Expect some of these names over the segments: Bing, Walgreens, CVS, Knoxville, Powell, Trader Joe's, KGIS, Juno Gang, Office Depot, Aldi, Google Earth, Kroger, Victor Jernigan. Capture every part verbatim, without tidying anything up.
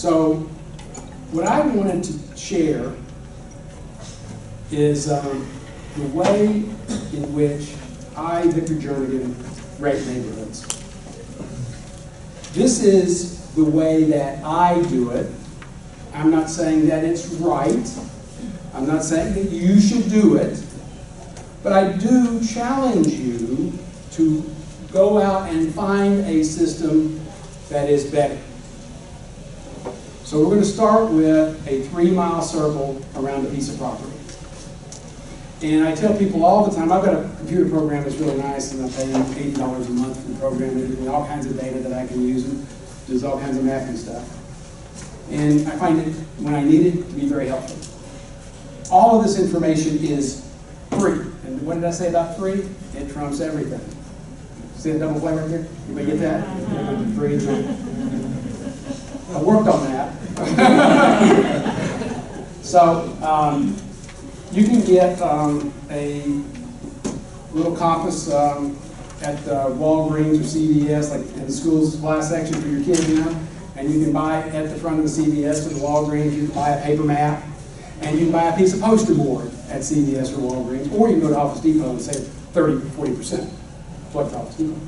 So what I wanted to share is um, the way in which I, Victor Jernigan, rate neighborhoods. This is the way that I do it. I'm not saying that it's right. I'm not saying that you should do it. But I do challenge you to go out and find a system that is better. So we're going to start with a three-mile circle around a piece of property. And I tell people all the time, I've got a computer program that's really nice, and I pay them eighty dollars a month for the program. They give me all kinds of data that I can use and does all kinds of math and stuff. And I find it, when I need it, to be very helpful. All of this information is free. And what did I say about free? It trumps everything. See the double play right here? Anybody get that? Mm-hmm. Free. I worked on that. so um, you can get um, a little compass um, at uh, Walgreens or C V S, like in the school supply section for your kids now. And you can buy it at the front of the C V S or the Walgreens. You can buy a paper map. And you can buy a piece of poster board at C V S or Walgreens, or you can go to Office Depot and save thirty, forty percent. What Office Depot.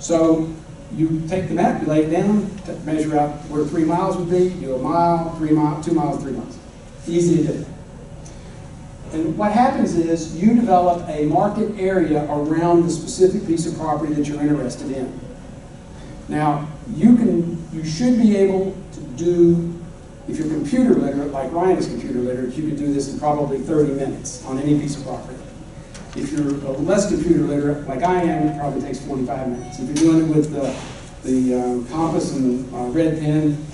So you take the map, you lay it down, measure out where three miles would be, do a mile, three miles, two miles, three miles. Easy to do. And what happens is you develop a market area around the specific piece of property that you're interested in. Now, you can, you should be able to do. If you're computer literate, like Ryan is computer literate, you could do this in probably thirty minutes on any piece of property. If you're less computer literate, like I am, it probably takes forty-five minutes. If you're doing it with the, the um, compass and uh, red pen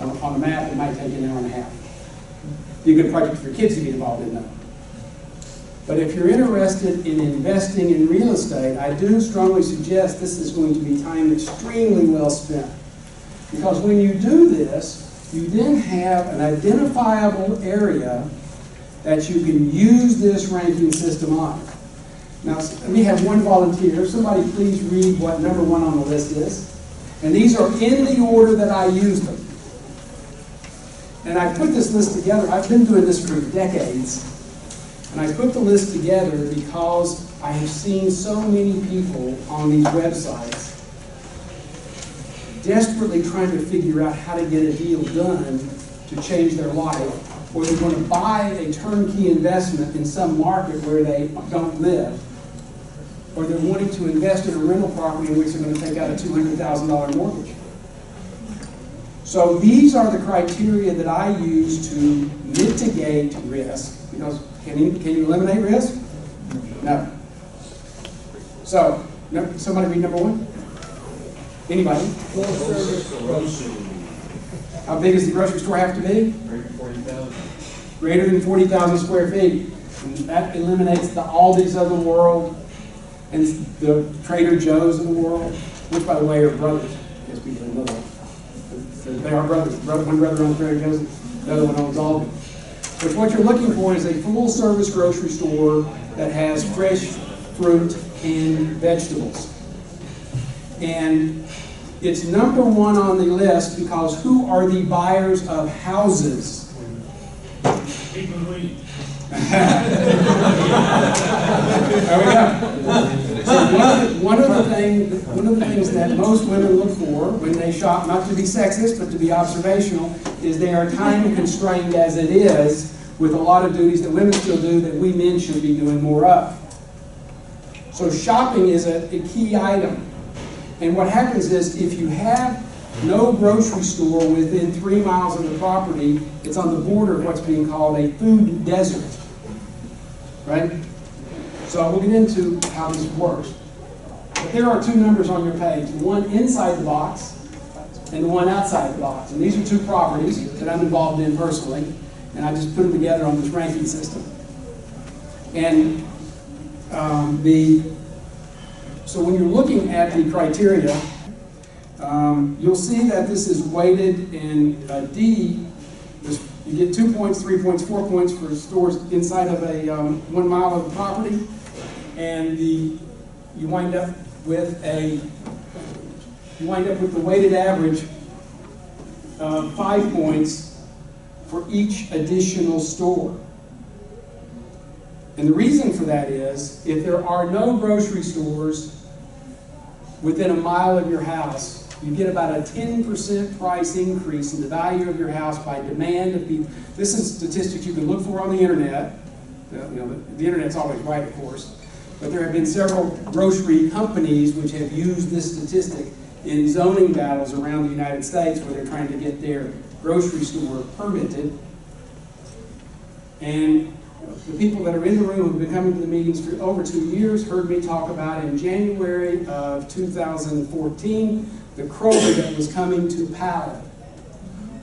on, on the map, it might take an hour and a half. You could project for kids to get involved in that. But if you're interested in investing in real estate, I do strongly suggest this is going to be time extremely well spent. Because when you do this, you then have an identifiable area that you can use this ranking system on. Now, let me have one volunteer. Somebody please read what number one on the list is. And these are in the order that I use them. And I put this list together. I've been doing this for decades. And I put the list together because I have seen so many people on these websites desperately trying to figure out how to get a deal done to change their life, or they're going to buy a turnkey investment in some market where they don't live, or they're wanting to invest in a rental property in which they're going to take out a two hundred thousand dollar mortgage. So these are the criteria that I use to mitigate risk, because can you, can you eliminate risk? No. So, somebody read number one? Anybody? How big does the grocery store have to be? Greater than forty thousand square feet. And that eliminates the Aldis of the world and the Trader Joe's of the world, which, by the way, are brothers. Yes, we didn't know that. They are brothers. One brother owns Trader Joe's, the other one owns Aldi. But what you're looking for is a full-service grocery store that has fresh fruit and vegetables. And it's number one on the list because who are the buyers of houses? People who eat. There we go. So one, one, of the thing, one of the things that most women look for when they shop, not to be sexist, but to be observational, is they are time constrained as it is with a lot of duties that women still do that we men should be doing more of. So shopping is a, a key item. And what happens is, if you have no grocery store within three miles of the property, it's on the border of what's being called a food desert, right? So we'll get into how this works. But there are two numbers on your page, the one inside the box and the one outside the box. And these are two properties that I'm involved in personally, and I just put them together on this ranking system. And um, the So when you're looking at the criteria, um, you'll see that this is weighted in uh, D. You get two points, three points, four points for stores inside of a um, one mile of the property, and the you wind up with a you wind up with the weighted average uh, five points for each additional store. And the reason for that is, if there are no grocery stores within a mile of your house, you get about a ten percent price increase in the value of your house by demand of people. This is statistics you can look for on the internet. You know, the, the internet's always right, of course. But there have been several grocery companies which have used this statistic in zoning battles around the United States where they're trying to get their grocery store permitted. And the people that are in the room who've been coming to the meetings for over two years heard me talk about in January of two thousand fourteen, the Kroger that was coming to Powell,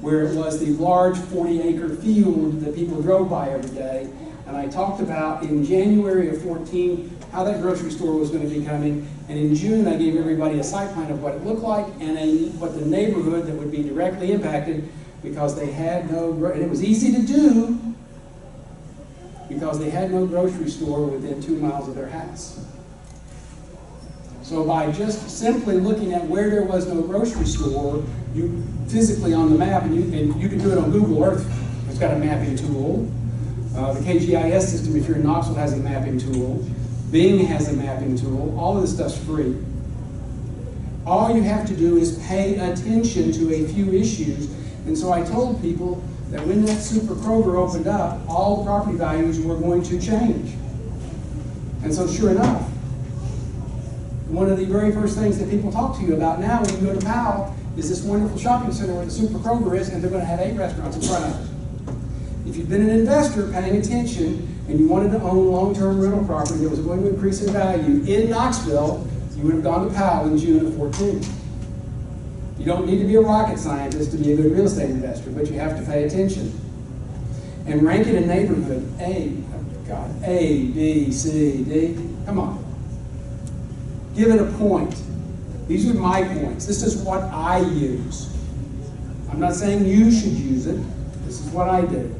where it was the large forty acre field that people drove by every day. And I talked about in January of fourteen how that grocery store was going to be coming. And in June, I gave everybody a site plan of what it looked like and a, what the neighborhood that would be directly impacted, because they had no, and it was easy to do because they had no grocery store within two miles of their house. So by just simply looking at where there was no grocery store, you physically on the map, and you, and you can do it on Google Earth. It's got a mapping tool. Uh, the K G I S system, if you're in Knoxville, has a mapping tool. Bing has a mapping tool. All of this stuff's free. All you have to do is pay attention to a few issues. And so I told people that when that Super Kroger opened up, all property values were going to change. And so sure enough, one of the very first things that people talk to you about now when you go to Powell is this wonderful shopping center where the Super Kroger is, and they're going to have eight restaurants in front of it. If you've been an investor paying attention and you wanted to own long-term rental property that was going to increase in value in Knoxville, you would have gone to Powell in June of fourteen. You don't need to be a rocket scientist to be a good real estate investor, but you have to pay attention. And ranking a neighborhood, A, oh God, A, B, C, D, come on. Give it a point. These are my points. This is what I use. I'm not saying you should use it. This is what I do.